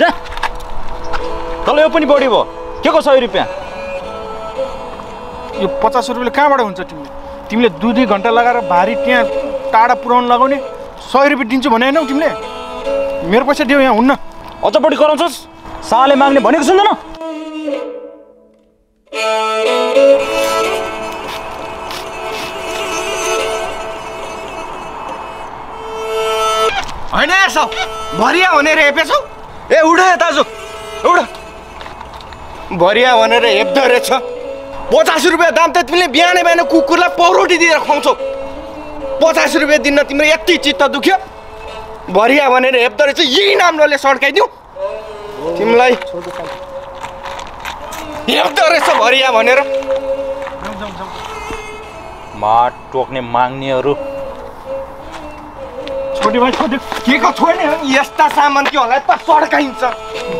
जा तल यो पनि बढी भयो के को 100 रुपैयाँ यो 50 रुपैयाँले कहाँबाट हुन्छ तिमीले तिमीले 2-2 घण्टा लगाएर भारी त्यहाँ टाढा पुराउन लगाउने 100 रुपैयाँ दिन्छु भने हैन तिमीले मेरो पैसा दिउ यहाँ हुन्न अझ बढी कराउँछस् साले माग्ने भनेको सुन्दैन हैन यसो भरिया भनेर हेपेछौ ए उड है दाजु उड भरिया भनेर हेप्दो रहेछ 50 रुपैयाँ दाम त तिमीले बिहानै बिहानै कुकुरलाई पौरोटी दिएर खुवाउँछौ 50 रुपैयाँ दिन तिम्रो यति चित्त दुख्यो भरिया भनेर हेप्दो रहेछ यही नामले सड्काइदिउ तिमीलाई हेप्दो रहेछ भरिया भनेर माट टोक्ने माग्नेहरू छोटी भाइ छोड्यो के को छोड्ने हो यस्ता सामान के होला त सड्काइन्छ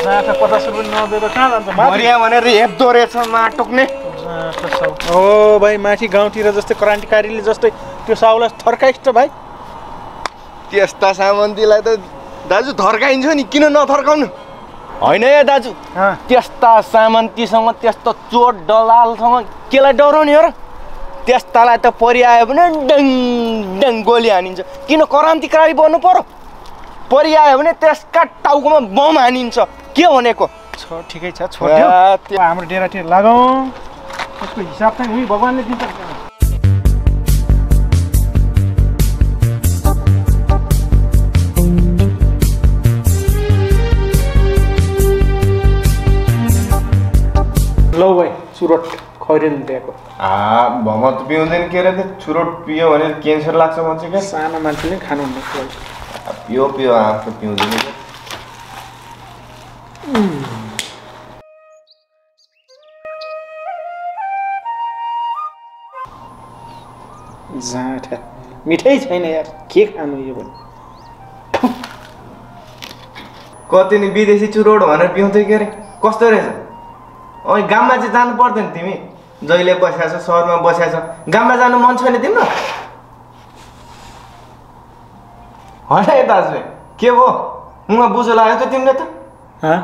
जाका 50 रुपैयाँ नदेर कहाँ जान्छ भरिया भनेर हेप्दो रहेछ माट टोक्ने ओ भाइ माथि गाउँतिर जस्तै क्रान्तिकारीले जस्तै त्यो साउला थर्काइस् त भाइ त्यस्ता सामानलाई त दाजु थर्काइन्छ नि किन नथर्काउनु हैन ए दाजु त्यस्ता सामानसँग त्यस्तो चोट दलालसँग केलाई डराउने हो र त्यस्तालाई त परि आयो भने डङ डङ गोली हानिन्छ किन क्रान्तिकारी बन्नु पर्यो परि आयो भने त्यसका टाउकोमा बम हानिन्छ के भनेको छ ठिकै छ छोड्यो त्यो हाम्रो डेरातिर लगाऊ उसको हिसाब चाहिँ उही भगवानले दिन्छ भाई चुरोट खैरेल दिएको भमत पिउँदैन के रे चुरोट पियो भने क्यान्सर लाग्छ भन्छ के सानो मान्छेले खानु हुन्न पियो पियो आफै पिउँदैन जाठा मिठाई छैन यार के खानु यो भने कति नि विदेशी चुरोट भनेर पिउँथे के रे कस्तो रहेछ अँ गांव में जानु पर्दैन तिमी जहिले बस्या छौ शहरमा बस्या छौ गांव में जानु मन छैन तिम्रो हैन ए दाजु के भो मुमा बुझो लाग्यो त तिमीले त ह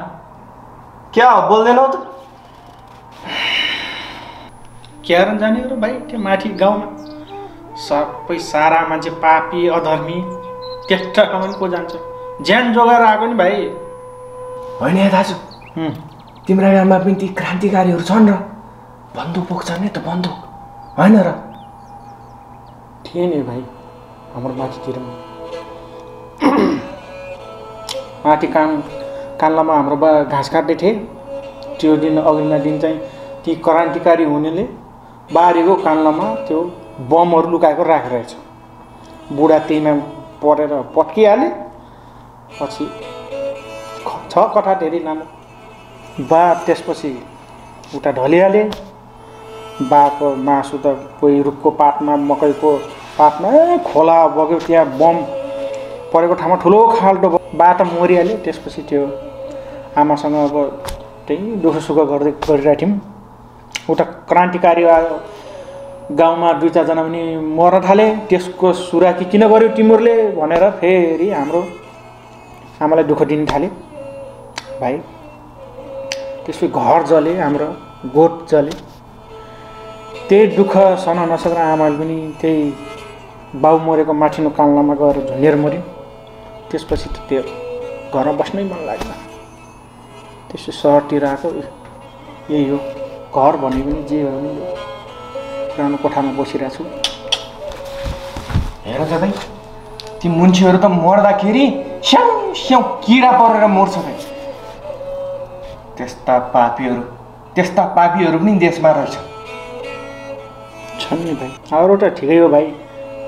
क्या हो बोल्दैनौ त क्यारन जाने र भाइ त्यो माथि गाउँमा सबै सारा मान्छे पापी अधर्मी त्यस्ता कमन को जान्छ ज्यान जोगाएर आको नि भाइ हैन ए दाजु तिम्रा गाउँमा पनि ती क्रान्तिकारीहरू छन् र बन्दुक बोक्छन् नि त बन्दुक हैन र थिएन भाइ हाम्रो माथितिर माथि कान्लामा हाम्रो घाँस काट्दै थिए त्यो दिन अघिल्लो दिन चाहिँ ती क्रान्तिकारी हुनेले बारीको कान्लामा त्यो बमहरू लुकाएको राखेछ बुढा त्यहीमा परेर पट्किहाले पछि 6 कठा धेरै लामो बाप त्यसपछि उटा ढलिहाले बाको मासु त कोही रुखको पातमा मकैको पातमा खोला बग्यो त्यहाँ बम परेको ठाउँमा ठुलो खाल्टो बाटो मरिहाले त्यसपछि त्यो आमासँग अब त्यही दुःख सुख गर्दै गरिरहेको थियौँ उता क्रान्तिकारी गाउँमा 2-4 जना पनि मर्न थाले त्यसको सुराकी किन गर्यो तिमीहरूले भनेर फेरि हाम्रो आमालाई दुःख दिन थाले भाइ त्यसपछि घर जले हाम्रो गोठ जले त्यही दुःख सहन नसक्ने आमाले पनि त्यही बाउ मरेको माथिनो कान्लामा गएर झुन्डेर मर्यो त्यसपछि त त्यो घरमा बस्नै मन लाग्दैन त्यसो सहरतिर आएको यही हो घर भन्ने पनि जे हो नि पुरानो कोठामा बसिरहेको छु हेर दाइ ती मान्छेहरू त मर्दाखेरि स्याउ स्याउ किरा परेर मर्छ भाइ त्यस्ता पापीहरू पनि देशमा रहेछ छन् नि भाइ अरू त ठिकै हो भाइ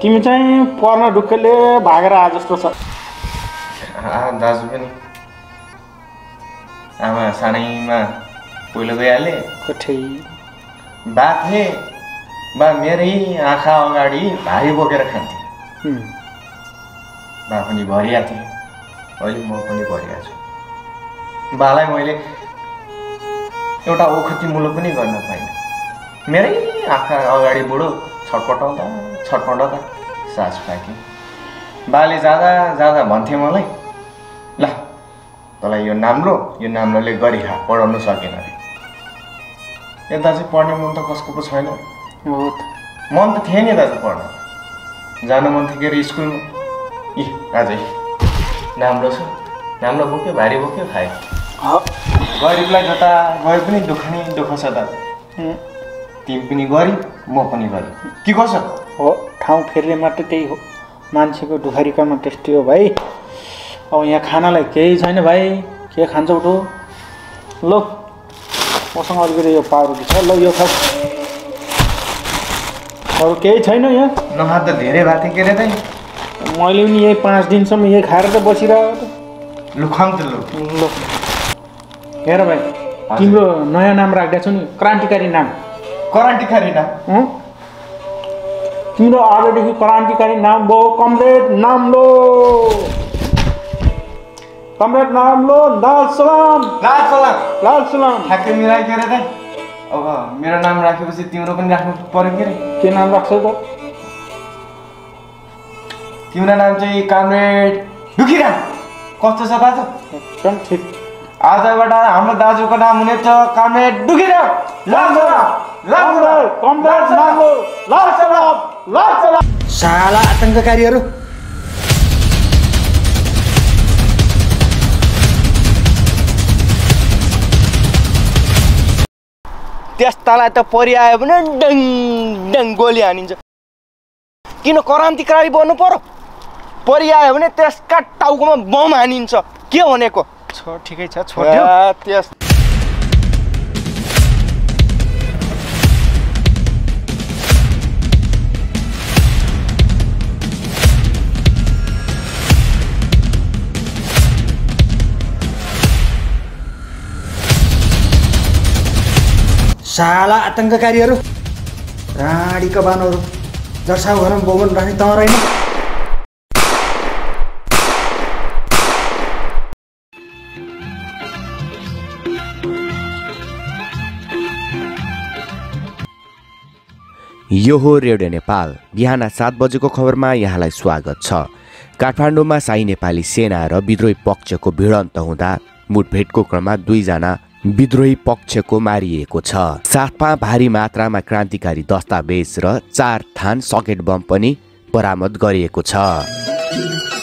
तिमी चाहिँ पर्न ढुक्कले भागेर आ जस्तो छ दाजु पनि आमा सानैमा पहिलो गइहाले कठै बाथे बा मेरै आँखा अगाडि भारी बोकेर खान्थे बा पनि भरिया थिए अहिले म पनि भरिया छु बालाई मैले एउटा ओखती मुलो पनि गर्न पाइन मेरै आँखा अगाडि बुढो छटपटाउँदा सास पाके बाले जाँदा भन्थे मलाई ल तलाई यो नाम्लोले गरी खा पढाउन सकेन अरे। यता चाहिँ पढ्ने मन त कसको पो छैन। मन त थिएन नि दाजु पढ्न जानु मन थियो के स्कुल। इ आज नाम्लो छ, नाम्लो बोक्यो भारी बोक्यो खायो। गरिबलाई जता गए पनि दुःख नै दुःख छ दाजु। तिमी पनि गरी म पनि गरी के गर्छ हो। ठाउँ फेर्ने मात्र त्यही हो, मान्छेको दुखारीकामा त्यस्तै हो भाइ। अब यहाँ खानालाई केही छैन भाइ, के खान्छौ उठो। ल मसँग अलिकति यो पाउरोटी छ, ल यो खाऊ। अरू केही छैन यहाँ नखा त धेरै भएको थियो के अरे। त्यही मैले पनि यही 5 दिनसम्म यही खाएर त बसिरहेको लु खाऊँ त। लु हेर भाइ तिम्रो नयाँ नाम राखिदिएको छु नि, क्रान्तिकारी नाम। क्रान्तिकारी नाम तिम्रो अरूदेखि क्रान्तिकारी नाम भयो कमरेड नाम्लो। कमरेड नाम्लो लाल सलाम। लाल सलाम लाल सलाम ठ्याक्कै मिलाइ के अरे। त अब मेरो नाम राखेपछि तिम्रो पनि राख्नु पर्यो के अरे। के नाम राख्छौ त तिम्रो? नाम चाहिँ कमरेड दुखीराम। कस्तो छ दाजु? एकदम ठिक। आजबाट हाम्रो दाजुको नाम हुनेछ कमरेड दुखीराम। लाल सलाम लाल सलाम कमरेड नाम्लो लाल सलाम लाल सलाम। साला आतंककारीहरु त्यस्तालाई त परि आयो भने डङ डङ गोली हानिन्छ। किन क्रान्तिकारी बन्नु पर्यो? परि आयो भने त्यसका टाउकोमा बम हानिन्छ। के भनेको छ? ठिकै छ छोड्यो। त्यस साला आतंककारीहरु राडी कबानहरु जर्सा घरमा बोमन राख्ने त रहेन। यो हो रेडियो नेपाल, बिहान 7 बजेको खबरमा यहाँलाई स्वागत छ। काठमाडौँमा शाही नेपाली सेना र विद्रोही पक्षको भिडन्त हुँदा मुठभेडको क्रममा 2 जना विद्रोही पक्षको मारिएको छ। 7 भारी मात्रामा क्रान्तिकारी दस्तावेज र 4 थान सकेट बम पनि बरामद गरिएको छ।